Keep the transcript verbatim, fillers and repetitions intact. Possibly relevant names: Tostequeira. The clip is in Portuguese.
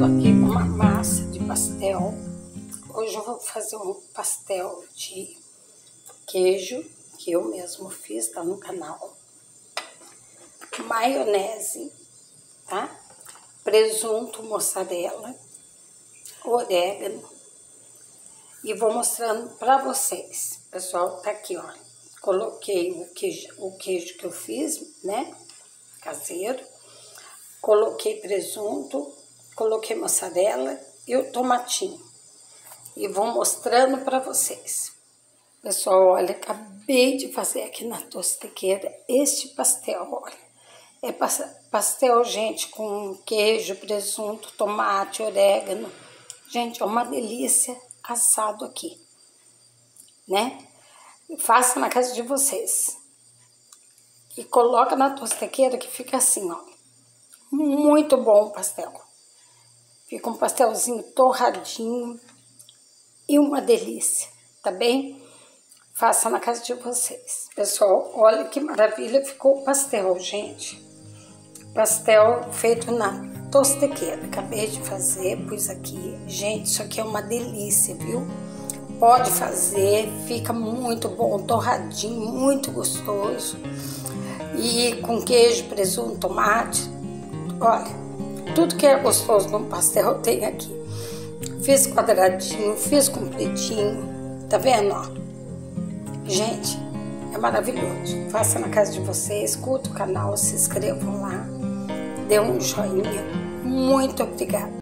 tô aqui com uma massa de pastel. Hoje eu vou fazer um pastel de queijo, que eu mesmo fiz, tá no canal. Maionese, tá? Presunto, mozzarella, orégano. E vou mostrando pra vocês. Pessoal, tá aqui, ó. Coloquei o queijo, o queijo que eu fiz, né? Caseiro. Coloquei presunto, coloquei mozzarella e o tomatinho. E vou mostrando pra vocês. Pessoal, olha, acabei de fazer aqui na Tostequeira este pastel, olha. É pastel, gente, com queijo, presunto, tomate, orégano. Gente, é uma delícia assado aqui, né? Faça na casa de vocês. E coloca na Tostequeira que fica assim, ó. Muito bom o pastel. Fica um pastelzinho torradinho e uma delícia, tá bem? Faça na casa de vocês. Pessoal, olha que maravilha ficou o pastel, gente. Pastel feito na Tostequeira. Acabei de fazer, pus aqui. Gente, isso aqui é uma delícia, viu? Pode fazer, fica muito bom, torradinho, muito gostoso. E com queijo, presunto, tomate. Olha, tudo que é gostoso no pastel tem aqui. Fiz quadradinho, fiz compridinho, tá vendo, ó? Gente, é maravilhoso. Faça na casa de vocês, curta o canal, se inscrevam lá, dê um joinha. Muito obrigada.